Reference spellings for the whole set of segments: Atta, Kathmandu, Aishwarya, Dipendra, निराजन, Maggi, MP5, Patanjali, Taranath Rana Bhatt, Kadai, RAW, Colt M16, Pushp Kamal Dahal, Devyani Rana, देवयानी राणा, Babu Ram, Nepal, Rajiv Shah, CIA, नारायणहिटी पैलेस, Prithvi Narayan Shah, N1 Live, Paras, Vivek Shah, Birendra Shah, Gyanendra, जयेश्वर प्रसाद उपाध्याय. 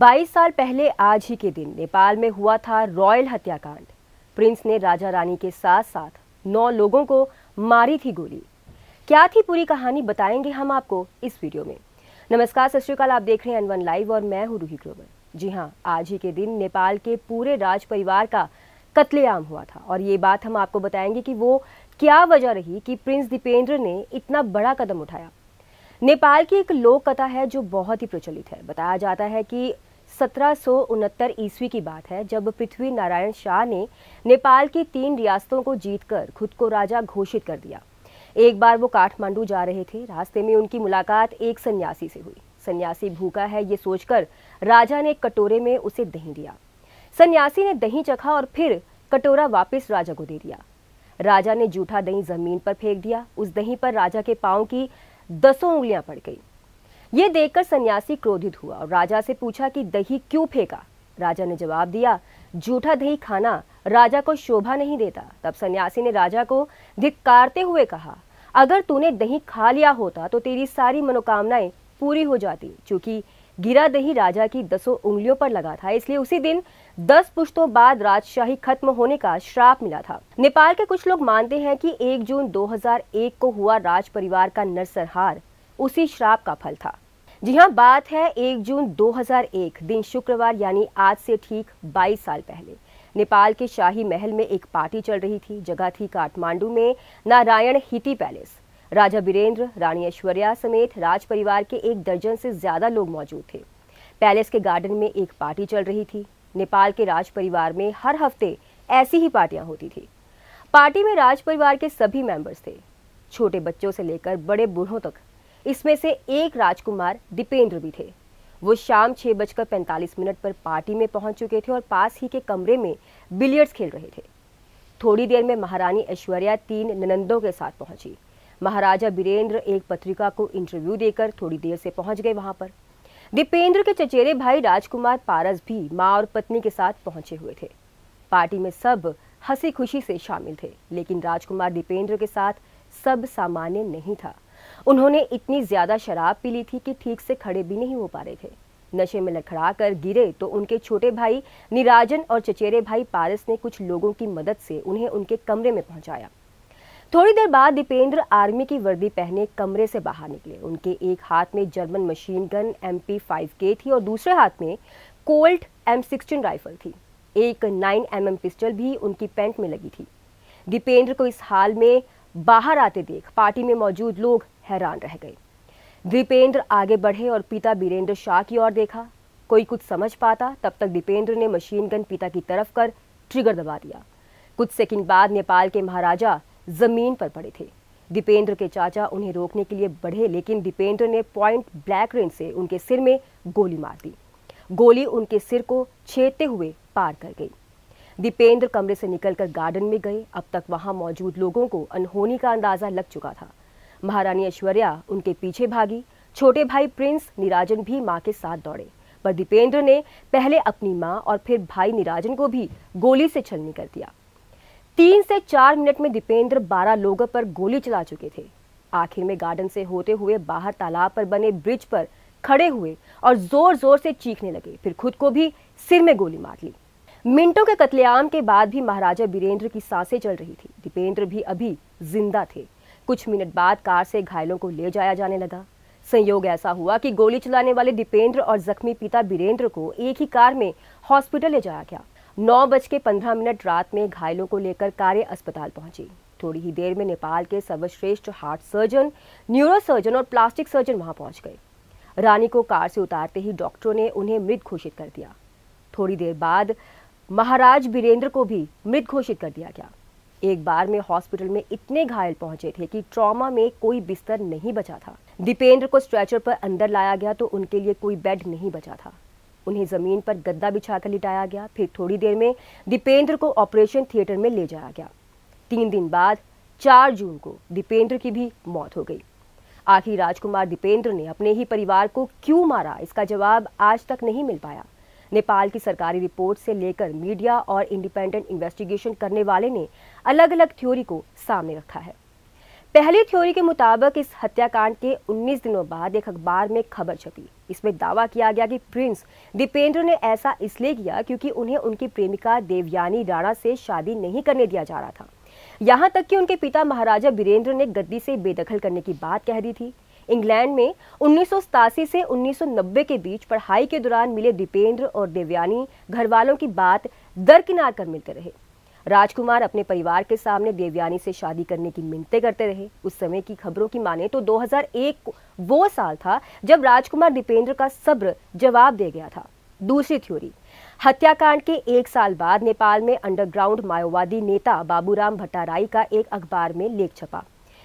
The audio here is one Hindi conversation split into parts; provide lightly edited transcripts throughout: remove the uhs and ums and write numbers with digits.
22 साल पहले आज ही के दिन नेपाल में हुआ था रॉयल हत्याकांड। प्रिंस ने राजा रानी के साथ साथ 9 लोगों को मारी थी गोली। क्या थी पूरी कहानी, बताएंगे हम आपको इस वीडियो में। नमस्कार, सत श्री अकाल, आप देख रहे हैं N1 लाइव और मैं हूं रूही ग्लोबल। जी हां, आज ही के दिन नेपाल के पूरे राज परिवार का कत्लेआम हुआ था और ये बात हम आपको बताएंगे कि वो क्या वजह रही कि प्रिंस दीपेंद्र ने इतना बड़ा कदम उठाया। नेपाल की एक लोक कथा है जो बहुत ही प्रचलित है। बताया जाता है कि 1769 ईस्वी की बात है जब पृथ्वी नारायण शाह ने नेपाल की 3 रियासतों को जीतकर खुद को राजा घोषित कर दिया। एक बार वो काठमांडू जा रहे थे, रास्ते में उनकी मुलाकात एक सन्यासी से हुई। सन्यासी भूखा है ये सोचकर राजा ने एक कटोरे में उसे दही दिया। सन्यासी ने दही चखा और फिर कटोरा वापस राजा को दे दिया। राजा ने जूठा दही जमीन पर फेंक दिया। उस दही पर राजा के पाँव की 10 उंगलियां पड़ गई। ये देखकर सन्यासी क्रोधित हुआ और राजा से पूछा कि दही क्यों फेंका। राजा ने जवाब दिया, जूठा दही खाना राजा को शोभा नहीं देता। तब सन्यासी ने राजा को धिक्कारते हुए कहा, अगर तूने दही खा लिया होता तो तेरी सारी मनोकामनाएं पूरी हो जाती। चूंकि गिरा दही राजा की 10 उंगलियों पर लगा था, इसलिए उसी दिन 10 पुश्तों बाद राजशाही खत्म होने का श्राप मिला था। नेपाल के कुछ लोग मानते हैं कि 1 जून 2001 को हुआ राज परिवार का नरसंहार उसी श्राप का फल था। जी हाँ, बात है 1 जून 2001 दिन शुक्रवार, यानी आज से ठीक 22 साल पहले नेपाल के शाही महल में एक पार्टी चल रही थी। जगह थी काठमांडू में नारायणहिटी पैलेस। राजा बीरेंद्र, रानी ऐश्वर्या समेत राज परिवार के 1 दर्जन से ज़्यादा लोग मौजूद थे। पैलेस के गार्डन में एक पार्टी चल रही थी। नेपाल के राज परिवार में हर हफ्ते ऐसी ही पार्टियां होती थी। पार्टी में राज परिवार के सभी मेंबर्स थे, छोटे बच्चों से लेकर बड़े बूढ़ों तक। इसमें से एक राजकुमार दीपेंद्र भी थे। वो शाम 6:45 पर पार्टी में पहुंच चुके थे और पास ही के कमरे में बिलियर्ड्स खेल रहे थे। थोड़ी देर में महारानी ऐश्वर्या 3 ननंदों के साथ पहुंची। महाराजा बीरेंद्र एक पत्रिका को इंटरव्यू देकर थोड़ी देर से पहुंच गए वहां पर। दीपेंद्र के चचेरे भाई राजकुमार पारस भी माँ और पत्नी के साथ पहुंचे हुए थे। पार्टी में सब हंसी खुशी से शामिल थे, लेकिन राजकुमार दीपेंद्र के साथ सब सामान्य नहीं था। उन्होंने इतनी ज्यादा शराब पी ली थी कि ठीक से खड़े भी नहीं हो पा रहे थे। नशे में लड़खड़ाकर गिरे तो उनके छोटे भाई निराजन और चचेरे भाई पारस ने कुछ लोगों की मदद से उन्हें उनके कमरे में पहुंचाया। थोड़ी देर बाद दीपेंद्र आर्मी की वर्दी पहने कमरे से बाहर निकले। उनके एक हाथ में जर्मन मशीन गन MP5 के थी और दूसरे हाथ में कोल्ट M16 राइफल थी। एक 9mm पिस्टल भी उनकी पैंट में लगी थी। दीपेंद्र को इस हाल में बाहर आते देख पार्टी में मौजूद लोग हैरान रह गए। दीपेंद्र आगे बढ़े और पिता बीरेंद्र शाह की ओर देखा। कोई कुछ समझ पाता तब तक दीपेंद्र ने मशीन गन पिता की तरफ कर ट्रिगर दबा दिया। कुछ सेकंड बाद नेपाल के महाराजा जमीन पर पड़े थे। दीपेंद्र के चाचा उन्हें रोकने के लिए बढ़े, लेकिन दीपेंद्र ने पॉइंट ब्लैक रेंज से उनके सिर में गोली मार दी। गोली उनके सिर को छेदते हुए पार कर गई। दीपेंद्र कमरे से निकलकर गार्डन में गए। अब तक वहां मौजूद लोगों को अनहोनी का अंदाजा लग चुका था। महारानी ऐश्वर्या उनके पीछे भागी। छोटे भाई प्रिंस निराजन भी माँ के साथ दौड़े, पर दीपेंद्र ने पहले अपनी माँ और फिर भाई निराजन को भी गोली से छलनी कर दिया। 3 से 4 मिनट में दीपेंद्र 12 लोगों पर गोली चला चुके थे। आखिर में गार्डन से होते हुए बाहर तालाब पर बने ब्रिज पर खड़े हुए और जोर जोर से चीखने लगे। फिर खुद को भी सिर में गोली मार ली। मिनटों के कत्लेआम के बाद भी महाराजा बीरेंद्र की सांसें चल रही थी। दीपेंद्र भी अभी जिंदा थे। कुछ मिनट बाद कार से घायलों को ले जाया जाने लगा। संयोग ऐसा हुआ कि गोली चलाने वाले दीपेंद्र और जख्मी पिता बीरेंद्र को एक ही कार में हॉस्पिटल ले जाया गया। 9:15 रात में घायलों को लेकर कारें अस्पताल पहुंची। थोड़ी ही देर में नेपाल के सर्वश्रेष्ठ हार्ट सर्जन, न्यूरो सर्जन और प्लास्टिक सर्जन वहां पहुंच गए। रानी को कार से उतारते ही डॉक्टरों ने उन्हें मृत घोषित कर दिया। थोड़ी देर बाद महाराज बीरेंद्र को भी मृत घोषित कर दिया गया। एक बार में हॉस्पिटल में इतने घायल पहुंचे थे कि ट्रॉमा में कोई बिस्तर नहीं बचा था। दीपेंद्र को स्ट्रेचर पर अंदर लाया गया तो उनके लिए कोई बेड नहीं बचा था। उन्हें जमीन पर गद्दा बिछाकर लिटाया गया। फिर थोड़ी देर में दीपेंद्र को ऑपरेशन थिएटर में ले जाया गया। 3 दिन बाद 4 जून को दीपेंद्र की भी मौत हो गई। आखिर राजकुमार दीपेंद्र ने अपने ही परिवार को क्यों मारा, इसका जवाब आज तक नहीं मिल पाया। नेपाल की सरकारी रिपोर्ट से लेकर मीडिया और इंडिपेंडेंट इन्वेस्टिगेशन करने वाले ने अलग अलग थ्योरी को सामने रखा है। पहली थ्योरी के मुताबिक इस हत्याकांड के 19 दिनों बाद एक अखबार में खबर छपी। इसमें दावा किया गया कि प्रिंस दीपेंद्र ने ऐसा इसलिए किया क्योंकि उन्हें उनकी प्रेमिका देवयानी राणा से शादी नहीं करने दिया जा रहा था। यहां तक कि उनके पिता महाराजा बीरेंद्र ने गद्दी से बेदखल करने की बात कह दी थी। इंग्लैंड में 1987 से 1990 के बीच पढ़ाई के दौरान मिले दीपेंद्र और देवयानी घर वालों की बात दरकिनार कर मिलते रहे। राजकुमार अपने परिवार के सामने देवयानी से शादी करने की मिन्नतें करते रहे। उस समय की खबरों की माने तो 2001 वो साल था जब राजकुमार दीपेंद्र का सब्र जवाब दे गया था। दूसरी थ्योरी, हत्याकांड के एक साल बाद नेपाल में अंडरग्राउंड माओवादी नेता बाबू राम का एक अखबार में लेख छपा।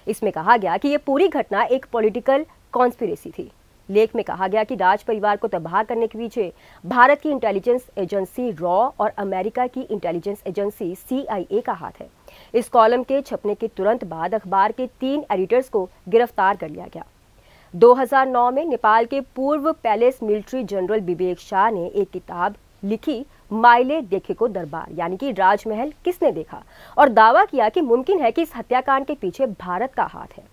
इसमें कहा गया कि यह पूरी घटना एक पॉलिटिकल कॉन्स्पिरेसी थी। लेख में कहा गया कि राज परिवार को तबाह करने के पीछे भारत की इंटेलिजेंस एजेंसी रॉ और अमेरिका की इंटेलिजेंस एजेंसी CIA का हाथ है। इस कॉलम के छपने के तुरंत बाद अखबार के 3 एडिटर्स को गिरफ्तार कर लिया गया। 2009 में नेपाल के पूर्व palace military general Vivek Shah ने एक किताब लिखी मेरो देखे को दरबार, यानी कि राजमहल किसने देखा, और दावा किया कि मुमकिन है कि इस हत्याकांड के पीछे भारत का हाथ है।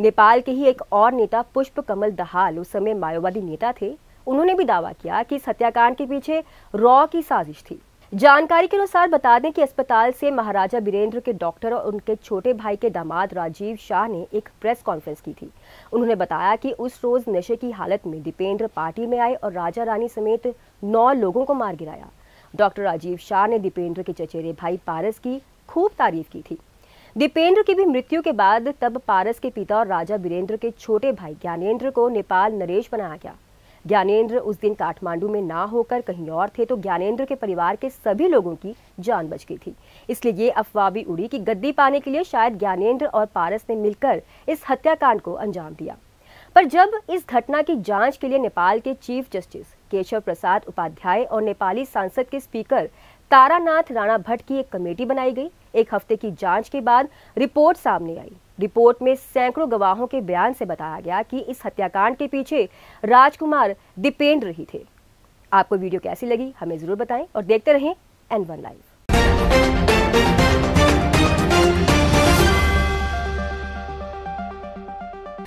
नेपाल के ही एक और नेता पुष्प कमल दहाल उस समय माओवादी नेता थे। उन्होंने भी दावा किया कि इस हत्याकांड के पीछे रॉ की साजिश थी। जानकारी के अनुसार बता दें कि अस्पताल से महाराजा बीरेंद्र के डॉक्टर और उनके छोटे भाई के दामाद राजीव शाह ने एक प्रेस कॉन्फ्रेंस की थी। उन्होंने बताया कि उस रोज नशे की हालत में दीपेंद्र पार्टी में आए और राजा रानी समेत 9 लोगों को मार गिराया। डॉक्टर राजीव शाह ने दीपेंद्र के चचेरे भाई पारस की खूब तारीफ की थी। दीपेंद्र की भी मृत्यु के बाद तब पारस के पिता और राजा बीरेंद्र के छोटे भाई ज्ञानेंद्र को नेपाल नरेश बनाया गया। ज्ञानेंद्र उस दिन काठमांडू में ना होकर कहीं और थे तो ज्ञानेंद्र के परिवार के सभी लोगों की जान बच गई थी। इसलिए ये अफवाह भी उड़ी कि गद्दी पाने के लिए शायद ज्ञानेंद्र और पारस ने मिलकर इस हत्याकांड को अंजाम दिया। पर जब इस घटना की जांच के लिए नेपाल के चीफ जस्टिस जयेश्वर प्रसाद उपाध्याय और नेपाली संसद के स्पीकर तारानाथ राणा भट्ट की एक कमेटी बनाई गई। एक हफ्ते की जांच के बाद रिपोर्ट सामने आई। रिपोर्ट में सैकड़ों गवाहों के बयान से बताया गया कि इस हत्याकांड के पीछे राजकुमार दीपेंद्र ही थे। आपको वीडियो कैसी लगी हमें जरूर बताएं और देखते रहें N1 लाइव।